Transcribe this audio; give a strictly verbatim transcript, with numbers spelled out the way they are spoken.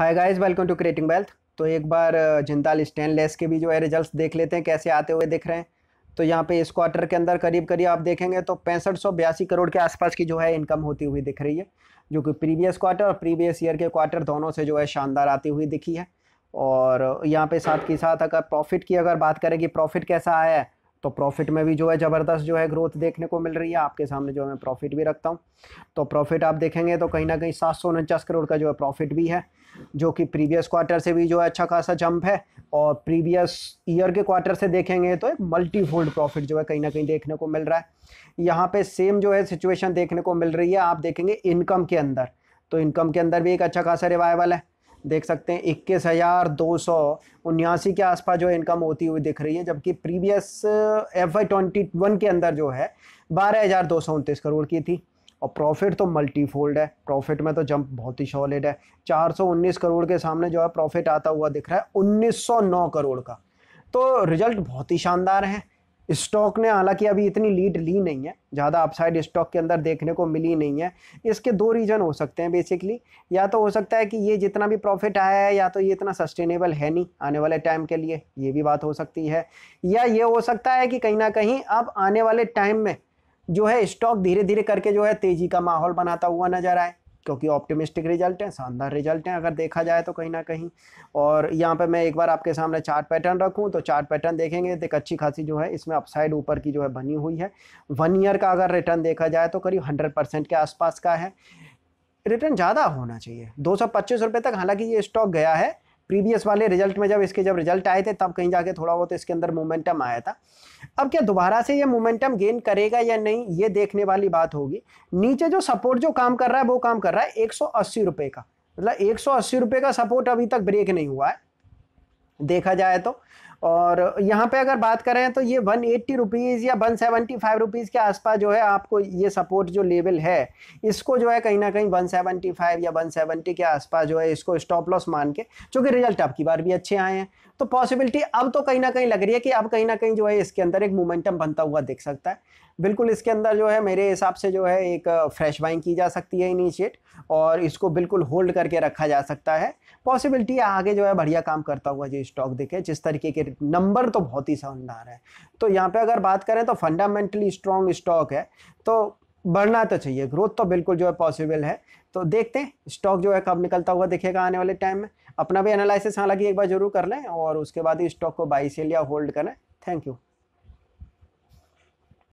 Hi guys, welcome to creating wealth. तो एक बार Jindal stainless के भी जो है रिजल्ट्स देख लेते हैं कैसे आते हुए दिख रहे हैं। तो यहाँ पे इस क्वार्टर के अंदर करीब करीब आप देखेंगे तो पैंसठ सौ बयासी करोड़ के आसपास की जो है इनकम होती हुई दिख रही है, जो कि प्रीवियस क्वार्टर और प्रीवियस ईयर के क्वार्टर दोनों से जो है शानदार आती हुई दिखी है। और यहाँ पे साथ के साथ अगर प्रॉफिट की अगर बात करें कि प्रॉफिट कैसा आया है, तो प्रॉफिट में भी जो है ज़बरदस्त जो है ग्रोथ देखने को मिल रही है। आपके सामने जो है मैं प्रॉफिट भी रखता हूँ, तो प्रॉफिट आप देखेंगे तो कहीं ना कहीं सात सौ उनचास करोड़ का जो है प्रॉफिट भी है, जो कि प्रीवियस क्वार्टर से भी जो है अच्छा खासा जंप है। और प्रीवियस ईयर के क्वार्टर से देखेंगे तो एक मल्टी फोल्ड प्रॉफिट जो है कहीं ना कहीं देखने को मिल रहा है। यहाँ पे सेम जो है सिचुएशन देखने को मिल रही है। आप देखेंगे इनकम के अंदर, तो इनकम के अंदर भी एक अच्छा खासा रिवाइवल है। देख सकते हैं इक्कीस हज़ार दो सौ उन्यासी के आसपास जो इनकम होती हुई दिख रही है, जबकि previous F Y twenty one के अंदर जो है बारह हज़ार दो सौ उनतीस करोड़ की थी। और प्रॉफिट तो मल्टीफोल्ड है, प्रॉफिट में तो जंप बहुत ही सॉलिड है। चार सौ उन्नीस करोड़ के सामने जो है प्रॉफिट आता हुआ दिख रहा है उन्नीस सौ नौ करोड़ का। तो रिजल्ट बहुत ही शानदार है। स्टॉक ने हालांकि अभी इतनी लीड ली नहीं है, ज़्यादा अपसाइड स्टॉक के अंदर देखने को मिली नहीं है। इसके दो रीज़न हो सकते हैं बेसिकली। या तो हो सकता है कि ये जितना भी प्रॉफिट आया है, या तो ये इतना सस्टेनेबल है नहीं आने वाले टाइम के लिए, ये भी बात हो सकती है। या ये हो सकता है कि कहीं ना कहीं अब आने वाले टाइम में जो है स्टॉक धीरे धीरे करके जो है तेज़ी का माहौल बनाता हुआ नजर आए, क्योंकि ऑप्टिमिस्टिक रिजल्ट हैं, शानदार रिजल्ट हैं अगर देखा जाए तो कहीं ना कहीं। और यहाँ पे मैं एक बार आपके सामने चार्ट पैटर्न रखूँ तो चार्ट पैटर्न देखेंगे तो एक अच्छी खासी जो है इसमें अपसाइड ऊपर की जो है बनी हुई है। वन ईयर का अगर रिटर्न देखा जाए तो करीब हंड्रेड परसेंट के आसपास का है। रिटर्न ज़्यादा होना चाहिए, दो सौ पच्चीस रुपये तक हालाँकि ये स्टॉक गया है। प्रीवियस वाले रिजल्ट में जब इसके जब रिजल्ट आए थे तब कहीं जाके थोड़ा बहुत इसके अंदर मोमेंटम आया था। अब क्या दोबारा से ये मोमेंटम गेन करेगा या नहीं, ये देखने वाली बात होगी। नीचे जो सपोर्ट जो काम कर रहा है वो काम कर रहा है एक सौ अस्सी रुपये का, मतलब एक सौ अस्सी रुपये का सपोर्ट अभी तक ब्रेक नहीं हुआ है देखा जाए तो। और यहाँ पे अगर बात करें तो ये वन एट्टी रुपीज़ या वन सेवेंटी फाइव रुपीज़ के आसपास जो है आपको ये सपोर्ट जो लेवल है इसको जो है कहीं ना कहीं वन सेवेंटी फाइव या वन सेवेंटी के आसपास जो है इसको स्टॉप लॉस मान के, चूँकि रिजल्ट आपकी बार भी अच्छे आए हैं तो पॉसिबिलिटी अब तो कहीं ना कहीं लग रही है कि अब कहीं ना कहीं जो है इसके अंदर एक मोमेंटम बनता हुआ दिख सकता है। बिल्कुल इसके अंदर जो है मेरे हिसाब से जो है एक फ्रेश बाइंग की जा सकती है इनिशिएट, और इसको बिल्कुल होल्ड करके रखा जा सकता है। पॉसिबिलिटी आगे जो है बढ़िया काम करता हुआ जो स्टॉक दिखे, जिस तरीके के नंबर तो बहुत ही शानदार है। तो यहाँ पे अगर बात करें तो फंडामेंटली स्ट्रॉन्ग स्टॉक है, तो बढ़ना तो चाहिए, ग्रोथ तो बिल्कुल जो है पॉसिबल है। तो देखते हैं स्टॉक जो है कब निकलता हुआ दिखेगा आने वाले टाइम में। अपना भी एनालिसिस हालांकि एक बार जरूर कर लें और उसके बाद ही स्टॉक को बाई सेल या होल्ड करें। Thank you.